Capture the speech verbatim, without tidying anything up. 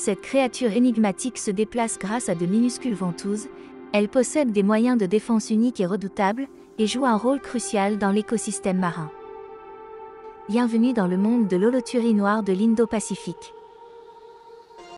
Cette créature énigmatique se déplace grâce à de minuscules ventouses, elle possède des moyens de défense uniques et redoutables, et joue un rôle crucial dans l'écosystème marin. Bienvenue dans le monde de l'holothurie noire de l'Indo-Pacifique.